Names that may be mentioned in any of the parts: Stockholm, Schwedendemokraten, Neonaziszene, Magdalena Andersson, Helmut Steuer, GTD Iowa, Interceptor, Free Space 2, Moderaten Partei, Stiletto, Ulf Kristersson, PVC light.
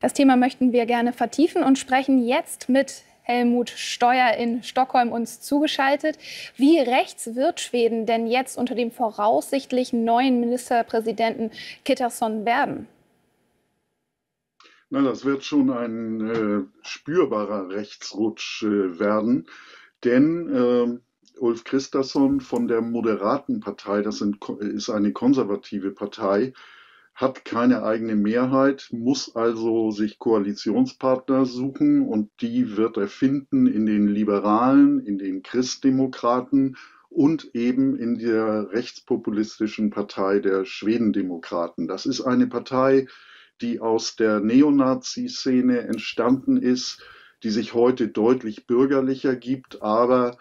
Das Thema möchten wir gerne vertiefen und sprechen jetzt mit Helmut Steuer in Stockholm uns zugeschaltet. Wie rechts wird Schweden denn jetzt unter dem voraussichtlichen neuen Ministerpräsidenten Kristersson werden? Na, das wird schon ein spürbarer Rechtsrutsch werden, denn Ulf Kristersson von der Moderaten Partei, das ist eine konservative Partei, hat keine eigene Mehrheit, muss also sich Koalitionspartner suchen und die wird er finden in den Liberalen, in den Christdemokraten und eben in der rechtspopulistischen Partei der Schwedendemokraten. Das ist eine Partei, die aus der Neonazi-Szene entstanden ist, die sich heute deutlich bürgerlicher gibt, aber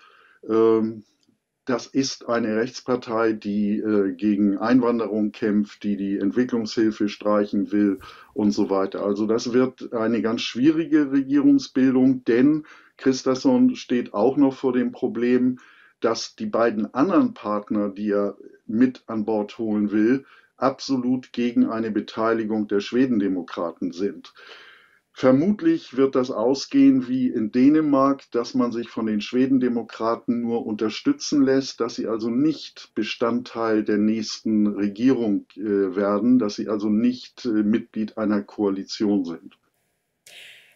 das ist eine Rechtspartei, die gegen Einwanderung kämpft, die die Entwicklungshilfe streichen will und so weiter. Also das wird eine ganz schwierige Regierungsbildung, denn Kristersson steht auch noch vor dem Problem, dass die beiden anderen Partner, die er mit an Bord holen will, absolut gegen eine Beteiligung der Schwedendemokraten sind. Vermutlich wird das ausgehen wie in Dänemark, dass man sich von den Schwedendemokraten nur unterstützen lässt, dass sie also nicht Bestandteil der nächsten Regierung werden, dass sie also nicht Mitglied einer Koalition sind.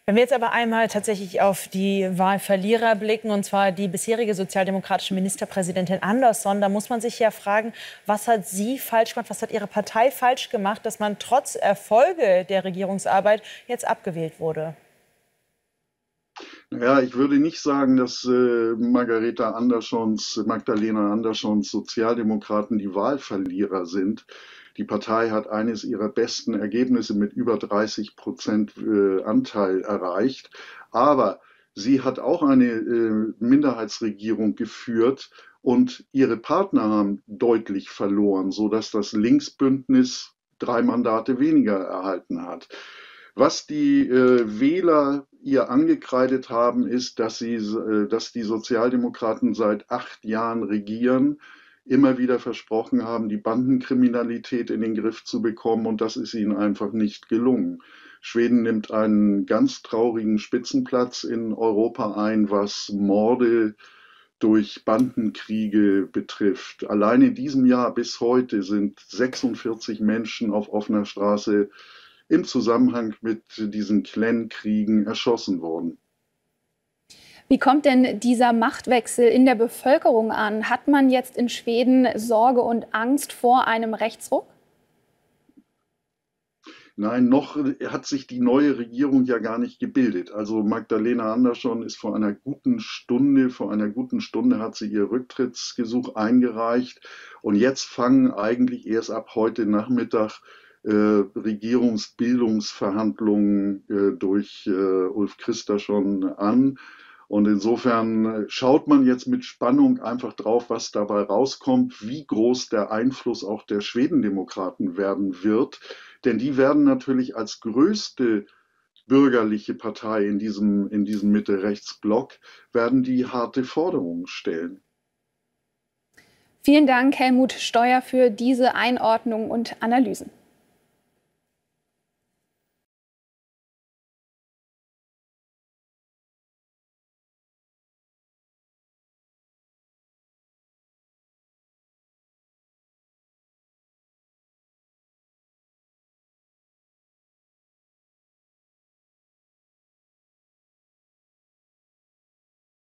Wenn wir jetzt aber einmal tatsächlich auf die Wahlverlierer blicken, und zwar die bisherige sozialdemokratische Ministerpräsidentin Andersson, da muss man sich ja fragen, was hat sie falsch gemacht, was hat ihre Partei falsch gemacht, dass man trotz Erfolge der Regierungsarbeit jetzt abgewählt wurde? Ja, ich würde nicht sagen, dass Magdalena Anderssons Sozialdemokraten die Wahlverlierer sind. Die Partei hat eines ihrer besten Ergebnisse mit über 30% Anteil erreicht. Aber sie hat auch eine Minderheitsregierung geführt und ihre Partner haben deutlich verloren, sodass das Linksbündnis 3 Mandate weniger erhalten hat. Was die Wähler ihr angekreidet haben, ist, dass die Sozialdemokraten seit 8 Jahren regieren, immer wieder versprochen haben, die Bandenkriminalität in den Griff zu bekommen, und das ist ihnen einfach nicht gelungen. Schweden nimmt einen ganz traurigen Spitzenplatz in Europa ein, was Morde durch Bandenkriege betrifft. Allein in diesem Jahr bis heute sind 46 Menschen auf offener Straße im Zusammenhang mit diesen Clan-Kriegen erschossen worden. Wie kommt denn dieser Machtwechsel in der Bevölkerung an? Hat man jetzt in Schweden Sorge und Angst vor einem Rechtsruck? Nein, noch hat sich die neue Regierung ja gar nicht gebildet. Also Magdalena Andersson ist vor einer guten Stunde hat sie ihr Rücktrittsgesuch eingereicht. Und jetzt fangen eigentlich erst ab heute Nachmittag Regierungsbildungsverhandlungen durch Ulf Kristersson an. Und insofern schaut man jetzt mit Spannung einfach drauf, was dabei rauskommt, wie groß der Einfluss auch der Schwedendemokraten werden wird. Denn die werden natürlich als größte bürgerliche Partei in diesem Mitte-Rechts-Block, werden die harte Forderungen stellen. Vielen Dank, Helmut Steuer, für diese Einordnung und Analysen.